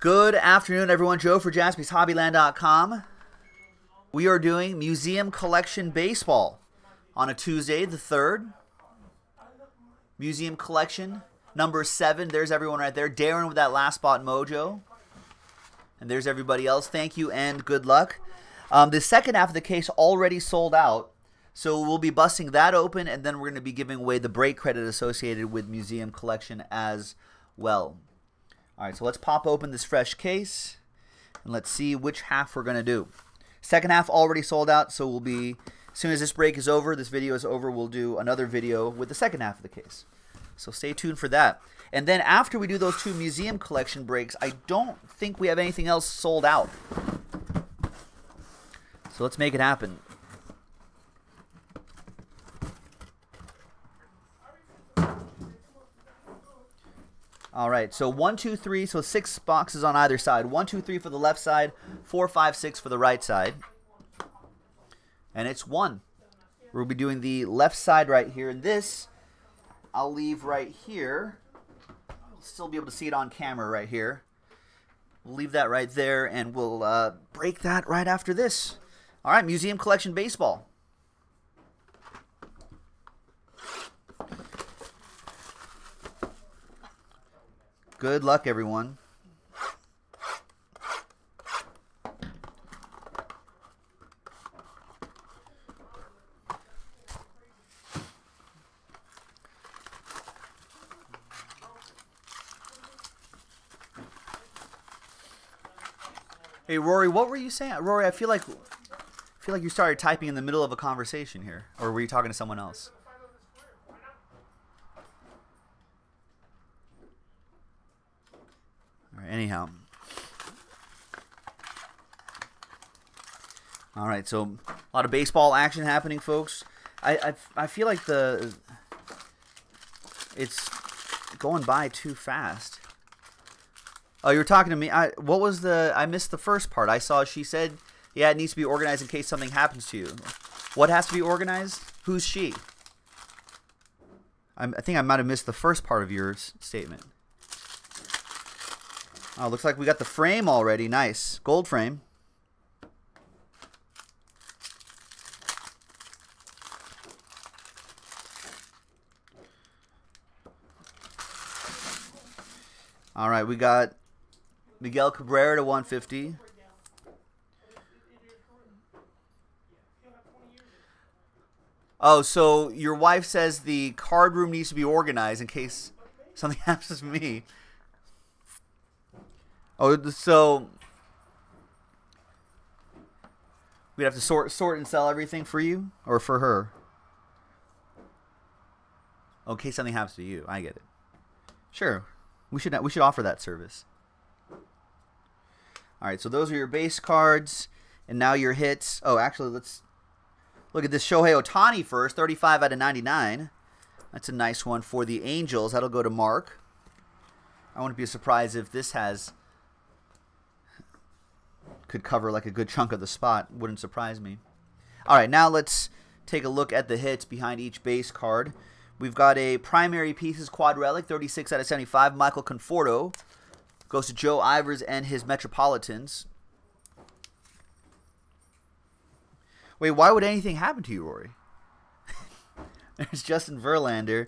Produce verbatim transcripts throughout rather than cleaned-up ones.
Good afternoon, everyone. Joe for Jaspy's Hobbyland dot com. We are doing Museum Collection Baseball on a Tuesday, the third. Museum Collection, number seven. There's everyone right there. Darren with that last spot mojo. And there's everybody else. Thank you and good luck. Um, the second half of the case already sold out. So we'll be busting that open, and then we're going to be giving away the break credit associated with Museum Collection as well. All right, so let's pop open this fresh case, and let's see which half we're going to do. Second half already sold out, so we'll be, as soon as this break is over, this video is over, we'll do another video with the second half of the case. So stay tuned for that. And then after we do those two Museum Collection breaks, I don't think we have anything else sold out. So let's make it happen. All right, so one, two, three, so six boxes on either side. One, two, three for the left side, four, five, six for the right side. And it's one. We'll be doing the left side right here. And this, I'll leave right here. We'll still be able to see it on camera right here. We'll leave that right there, and we'll uh, break that right after this. All right, Museum Collection Baseball. Good luck, everyone. Hey, Rory, what were you saying? Rory, I feel like I feel like you started typing in the middle of a conversation here. Or were you talking to someone else? Anyhow, all right, so a lot of baseball action happening, folks. I, I, I feel like the it's going by too fast. Oh, you were talking to me. I, what was the, I missed the first part. I saw she said, yeah, it needs to be organized in case something happens to you. What has to be organized? Who's she? I, I think I might have missed the first part of your statement. Oh, looks like we got the frame already. Nice. Gold frame. All right, we got Miguel Cabrera to one fifty. Oh, so your wife says the card room needs to be organized in case something happens to me. Oh, so we'd have to sort, sort and sell everything for you or for her? Oh, in case something happens to you, I get it. Sure, we should we should offer that service. All right, so those are your base cards, and now your hits. Oh, actually, let's look at this Shohei Ohtani first, thirty-five out of ninety-nine. That's a nice one for the Angels. That'll go to Mark. I wouldn't be surprised if this has. Could cover like a good chunk of the spot. Wouldn't surprise me. All right, now let's take a look at the hits behind each base card. We've got a primary pieces quad relic, thirty-six out of seventy-five. Michael Conforto goes to Joe Ivers and his Metropolitans. Wait, why would anything happen to you, Rory? There's Justin Verlander,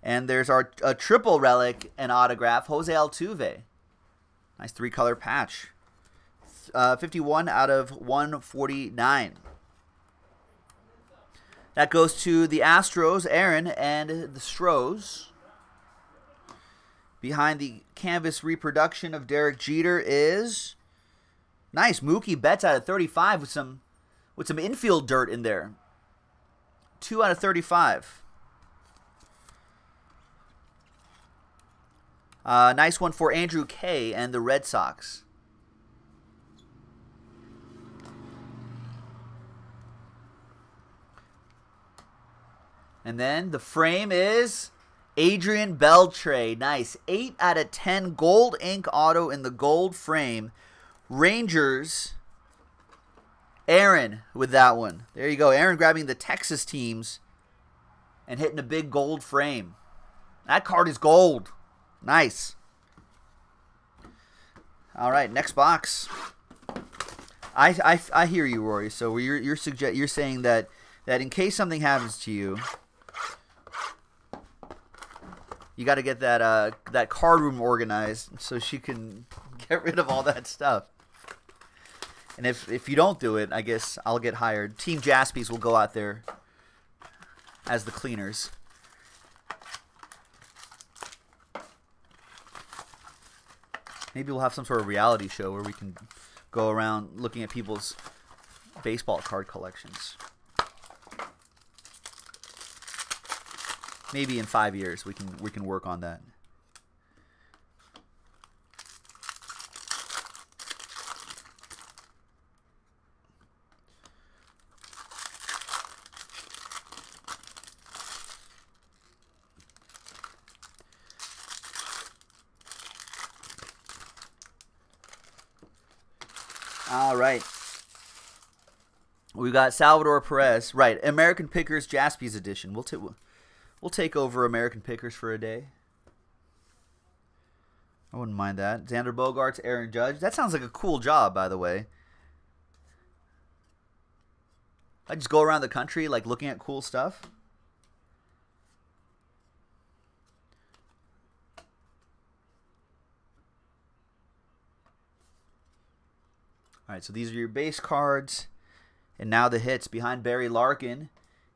and there's our a triple relic and autograph, Jose Altuve. Nice three-color patch. Uh, fifty-one out of one forty-nine. That goes to the Astros, Aaron, and the Stros. Behind the canvas reproduction of Derek Jeter is nice Mookie Betts out of thirty-five with some with some infield dirt in there. two out of thirty-five. Uh, nice one for Andrew Kaye and the Red Sox. And then the frame is Adrian Beltre. Nice. eight out of ten gold ink auto in the gold frame. Rangers. Aaron with that one. There you go. Aaron grabbing the Texas teams and hitting a big gold frame. That card is gold. Nice. All right, next box. I I, I hear you, Rory. So you're you're suggest you're saying that that in case something happens to you, you got to get that uh that card room organized so she can get rid of all that stuff. And if if you don't do it, I guess I'll get hired. Team Jaspy's will go out there as the cleaners. Maybe we'll have some sort of reality show where we can go around looking at people's baseball card collections. Maybe in five years we can we can work on that. All right. We've got Salvador Perez. Right, American Pickers, Jaspy's edition. We'll, we'll, we'll take over American Pickers for a day. I wouldn't mind that. Xander Bogaerts, Aaron Judge. That sounds like a cool job, by the way. I just go around the country, like, looking at cool stuff. All right, so these are your base cards. And now the hits. Behind Barry Larkin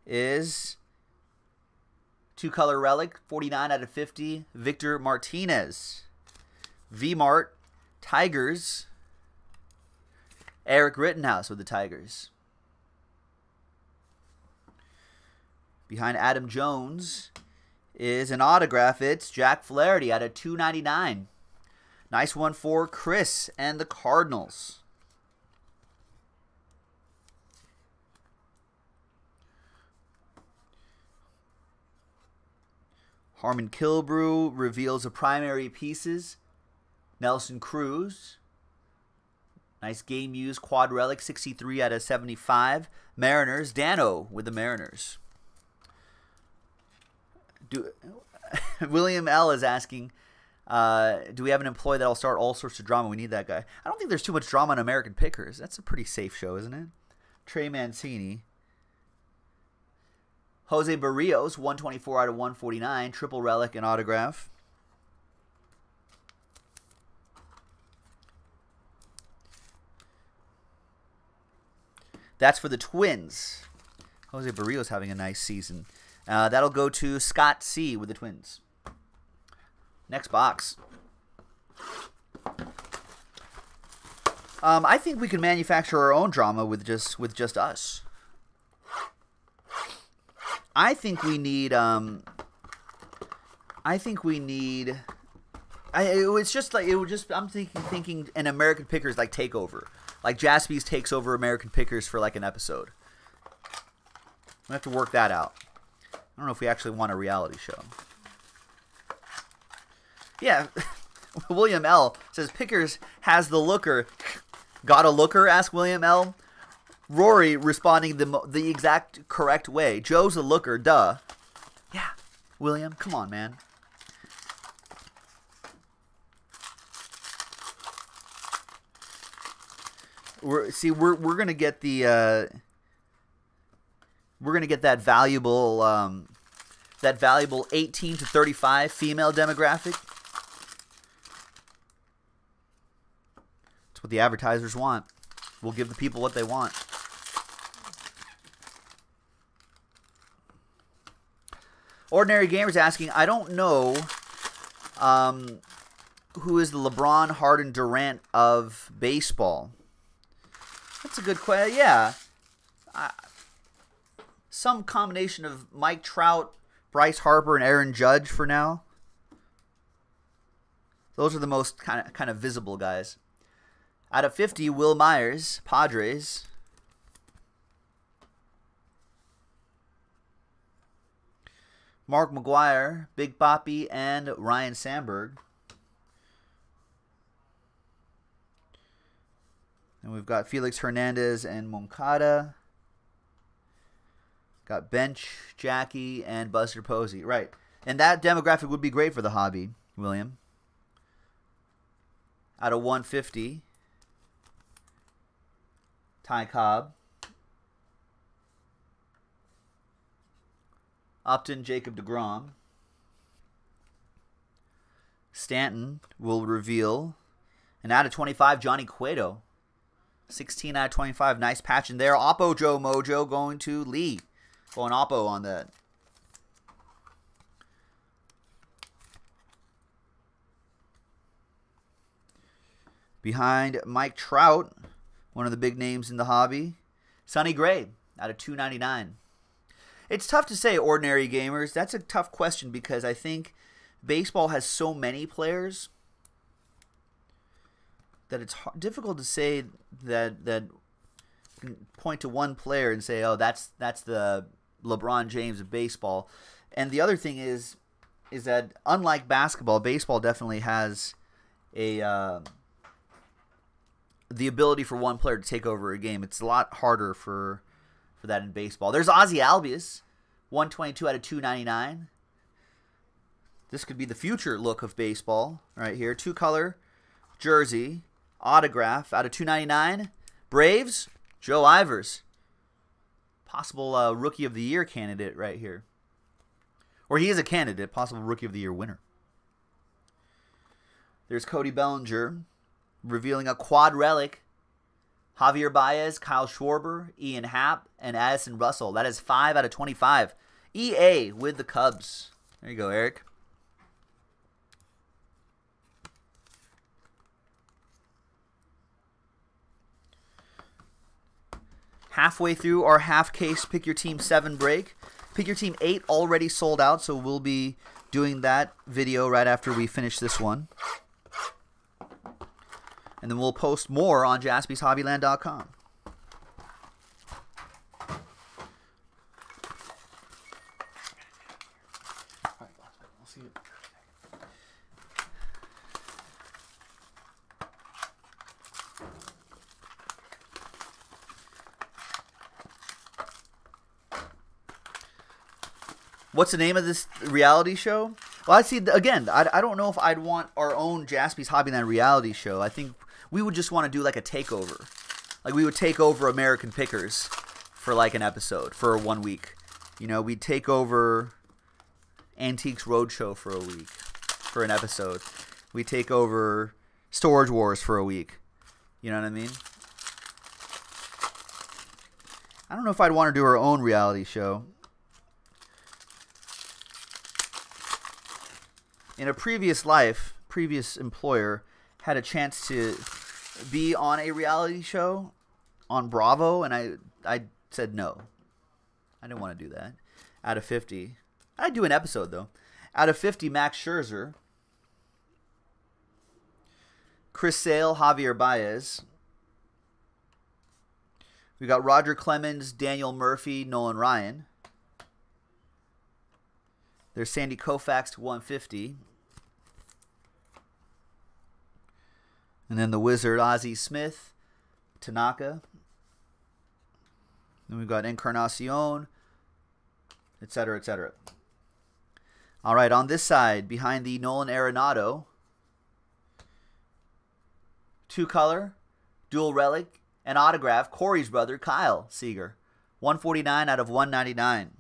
is two-color relic, forty-nine out of fifty, Victor Martinez. V-Mart, Tigers, Eric Rittenhouse with the Tigers. Behind Adam Jones is an autograph. It's Jack Flaherty out of two ninety-nine. Nice one for Chris and the Cardinals. Harmon Kilbrew reveals the primary pieces. Nelson Cruz. Nice game used. Quad relic, sixty-three out of seventy-five. Mariners. Dano with the Mariners. Do, William L. is asking, uh, do we have an employee that will start all sorts of drama? We need that guy. I don't think there's too much drama in American Pickers. That's a pretty safe show, isn't it? Trey Mancini. Jose Barrios, one twenty-four out of one forty-nine, triple relic and autograph. That's for the Twins. Jose Barrios having a nice season. Uh, that'll go to Scott C. with the Twins. Next box. Um, I think we can manufacture our own drama with just with just us. I think we need, um, I think we need, I, it was just like, it was just, I'm thinking, thinking an American Pickers, like, takeover. Like, Jaspy's takes over American Pickers for, like, an episode. I'm going to have to work that out. I don't know if we actually want a reality show. Yeah, William L. says, Pickers has the looker. Got a looker? Asked William L. Rory responding the the exact correct way. Joe's a looker, duh. Yeah, William, come on, man. We're see we're we're gonna get the uh, we're gonna get that valuable um, that valuable eighteen to thirty-five female demographic. That's what the advertisers want. We'll give the people what they want. Ordinary Gamer's asking, I don't know um, who is the LeBron, Harden, Durant of baseball. That's a good question. Yeah. Uh, some combination of Mike Trout, Bryce Harper, and Aaron Judge for now. Those are the most kind of kind of visible guys. Out of fifty, Will Myers, Padres. Mark McGuire, Big Papi, and Ryan Sandberg. And we've got Felix Hernandez and Moncada. Got Bench, Jackie, and Buster Posey. Right. And that demographic would be great for the hobby, William. Out of one fifty, Ty Cobb. Upton, Jacob deGrom. Stanton will reveal. And out of twenty-five, Johnny Cueto. sixteen out of twenty-five. Nice patch in there. Oppo Joe Mojo going to Lee. Going Oppo on that. Behind Mike Trout, one of the big names in the hobby. Sonny Gray out of two ninety-nine. It's tough to say, ordinary gamers. That's a tough question because I think baseball has so many players that it's difficult to say that that point to one player and say, oh, that's that's the LeBron James of baseball. And the other thing is is that unlike basketball, baseball definitely has a uh, the ability for one player to take over a game. It's a lot harder for for that in baseball. There's Ozzy Albies, one twenty-two out of two ninety-nine. This could be the future look of baseball right here. Two color jersey autograph out of two ninety-nine. Braves, Joe Ivers, possible uh, rookie of the year candidate right here, or he is a candidate, possible rookie of the year winner. There's Cody Bellinger. Revealing a quad relic, Javier Baez, Kyle Schwarber, Ian Happ, and Addison Russell. That is five out of twenty-five. E A with the Cubs. There you go, Eric. Halfway through our half-case Pick Your Team seven break. Pick Your Team eight already sold out, so we'll be doing that video right after we finish this one. And then we'll post more on Jaspys Hobbyland dot com. What's the name of this reality show? Well, I see. Again, I, I don't know if I'd want our own Jaspy's Hobbyland reality show. I think we would just want to do like a takeover. Like we would take over American Pickers for like an episode, for one week. You know, we'd take over Antiques Roadshow for a week, for an episode. We take over Storage Wars for a week. You know what I mean? I don't know if I'd want to do our own reality show. In a previous life, previous employer had a chance to be on a reality show on Bravo, and I I said no. I didn't want to do that. Out of fifty. I'd do an episode, though. Out of fifty, Max Scherzer. Chris Sale, Javier Baez. We got Roger Clemens, Daniel Murphy, Nolan Ryan. There's Sandy Koufax to one fifty. And then the Wizard, Ozzie Smith, Tanaka. Then we've got Encarnacion, et cetera, et cetera. All right, on this side, behind the Nolan Arenado, two-color, dual relic, and autograph, Corey's brother, Kyle Seager, one forty-nine out of one ninety-nine.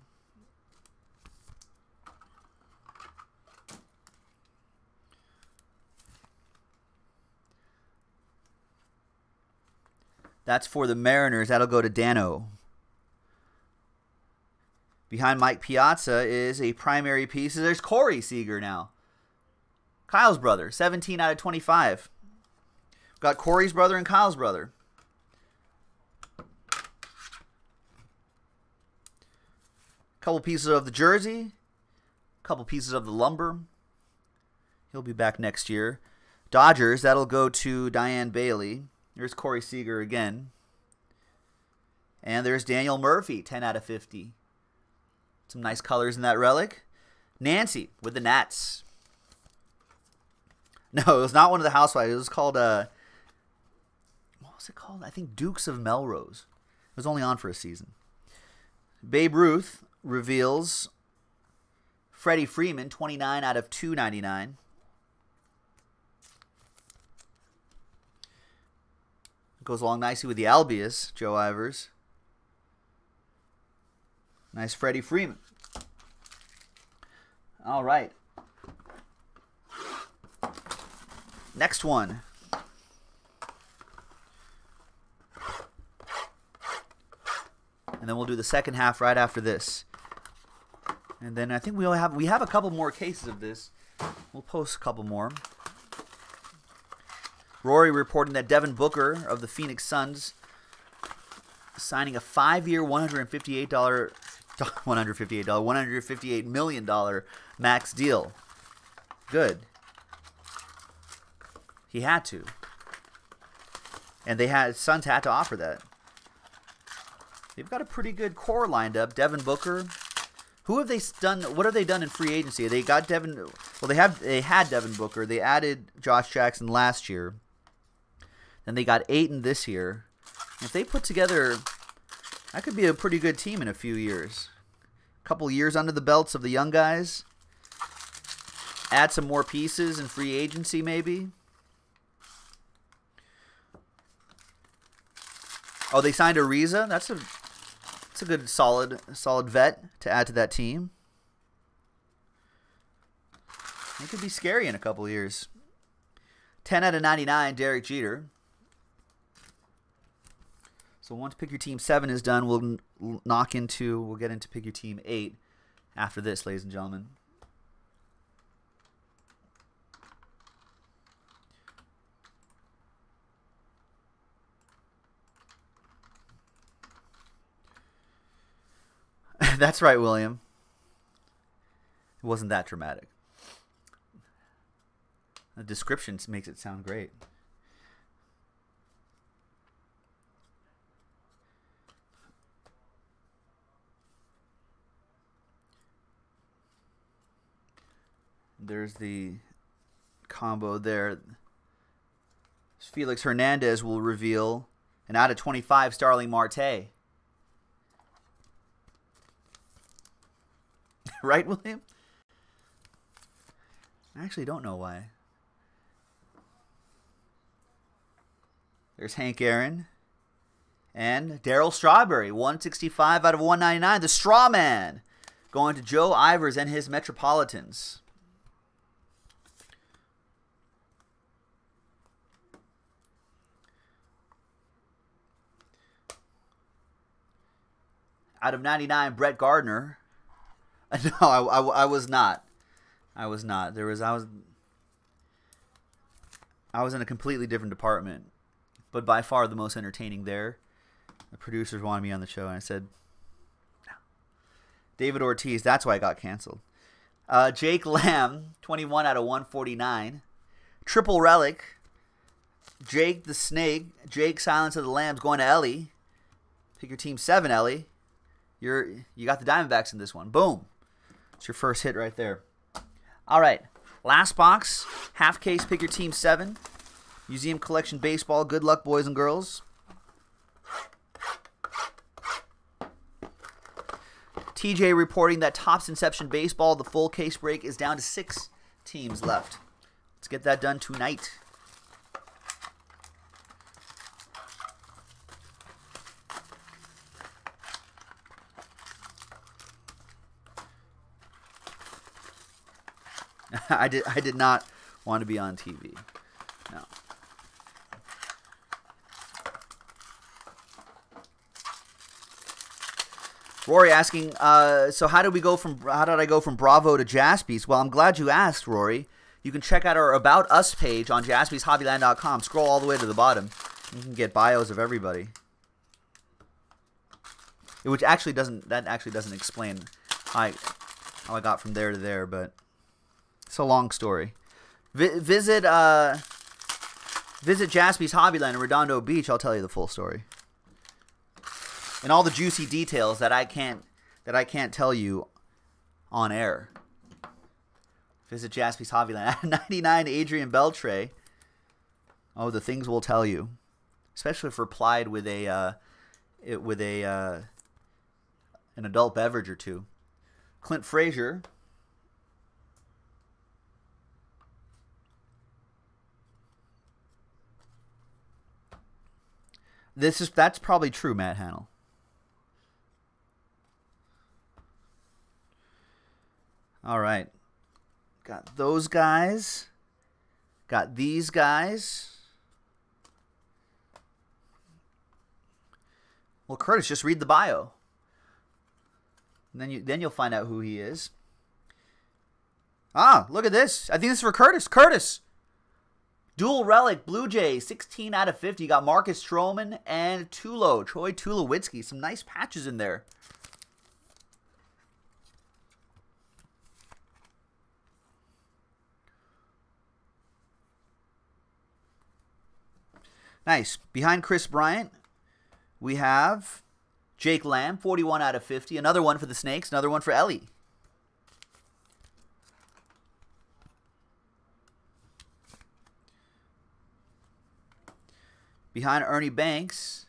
That's for the Mariners. That'll go to Dano. Behind Mike Piazza is a primary piece. There's Corey Seager now. Kyle's brother, seventeen out of twenty-five. We've got Corey's brother and Kyle's brother. Couple pieces of the jersey. Couple pieces of the lumber. He'll be back next year. Dodgers, that'll go to Diane Bailey. There's Corey Seager again. And there's Daniel Murphy, ten out of fifty. Some nice colors in that relic. Nancy with the Nats. No, it was not one of the housewives. It was called, uh, what was it called? I think Dukes of Melrose. It was only on for a season. Babe Ruth reveals Freddie Freeman, twenty-nine out of two ninety-nine. It goes along nicely with the Albius, Joe Ivers. Nice Freddie Freeman. All right. Next one. And then we'll do the second half right after this. And then I think we'll have we have a couple more cases of this. We'll post a couple more. Rory reporting that Devin Booker of the Phoenix Suns signing a five-year, one hundred fifty-eight million dollars max deal. Good. He had to. And they had Suns had to offer that. They've got a pretty good core lined up. Devin Booker. Who have they done? What have they done in free agency? They got Devin. Well, they have. They had Devin Booker. They added Josh Jackson last year. Then they got Ayton this year. If they put together, that could be a pretty good team in a few years. A couple years under the belts of the young guys. Add some more pieces in free agency, maybe. Oh, they signed Ariza. That's a. It's a good, solid, solid vet to add to that team. It could be scary in a couple of years. ten out of ninety-nine, Derek Jeter. So once Pick Your Team seven is done, we'll knock into, we'll get into Pick Your Team eight after this, ladies and gentlemen. That's right, William. It wasn't that dramatic. The description makes it sound great. There's the combo there. Felix Hernandez will reveal an out of twenty-five Starling Marte. Right, William? I actually don't know why. There's Hank Aaron. And Darryl Strawberry, one sixty-five out of one ninety-nine. The straw man going to Joe Ivers and his Metropolitans. out of ninety-nine, Brett Gardner. No, I, I, I was not. I was not. There was I was. I was in a completely different department, but by far the most entertaining there. The producers wanted me on the show, and I said, "No." David Ortiz. That's why I got canceled. Uh, Jake Lamb, twenty-one out of one forty-nine, triple relic. Jake the Snake. Jake Silence of the Lambs going to Ellie. Pick your team seven, Ellie. You're you got the Diamondbacks in this one. Boom. It's your first hit right there. All right. Last box. Half case. Pick your team seven. Museum Collection Baseball. Good luck, boys and girls. T J reporting that Topps Inception Baseball, the full case break, is down to six teams left. Let's get that done tonight. I did. I did not want to be on T V. No. Rory asking, uh, so how did we go from? How did I go from Bravo to Jaspy's? Well, I'm glad you asked, Rory. You can check out our About Us page on Jaspys Hobbyland dot com. Scroll all the way to the bottom. You can get bios of everybody. Which actually doesn't. That actually doesn't explain how I, how I got from there to there, but. It's a long story. V visit uh, visit Jaspy's Hobbyland in Redondo Beach. I'll tell you the full story and all the juicy details that I can't that I can't tell you on air. Visit Jaspy's Hobbyland. ninety-nine, Adrian Beltre. Oh, the things we'll tell you, especially if replied with a uh, it, with a uh, an adult beverage or two. Clint Frazier. This is that's probably true, Matt Hannell. All right. Got those guys. Got these guys. Well, Curtis, just read the bio. And then you then you'll find out who he is. Ah, look at this. I think this is for Curtis. Curtis. Dual Relic, Blue Jay, sixteen out of fifty. You got Marcus Stroman and Tulo, Troy Tulowitzki. Some nice patches in there. Nice. Behind Chris Bryant, we have Jake Lamb, forty-one out of fifty. Another one for the Snakes, another one for Ellie. Behind Ernie Banks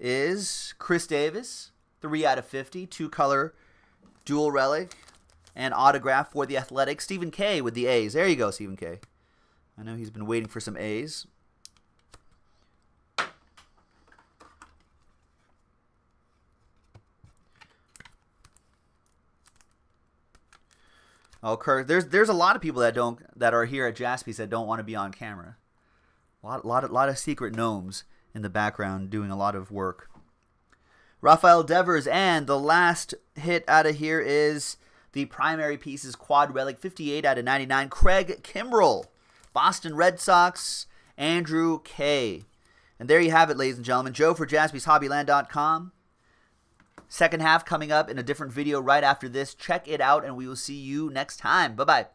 is Chris Davis, three out of fifty, two-color dual relic and autograph for the Athletics. Stephen K with the A's. There you go, Stephen K. I know he's been waiting for some A's. Oh, Kurt, there's there's a lot of people that don't that are here at Jaspy's that don't want to be on camera. A lot, lot, of, lot of secret gnomes in the background doing a lot of work. Rafael Devers, and the last hit out of here is the primary pieces quad relic, fifty-eight out of ninety-nine. Craig Kimbrell, Boston Red Sox, Andrew Kay. And there you have it, ladies and gentlemen. Joe for Jaspys Hobbyland dot com. Second half coming up in a different video right after this. Check it out, and we will see you next time. Bye-bye.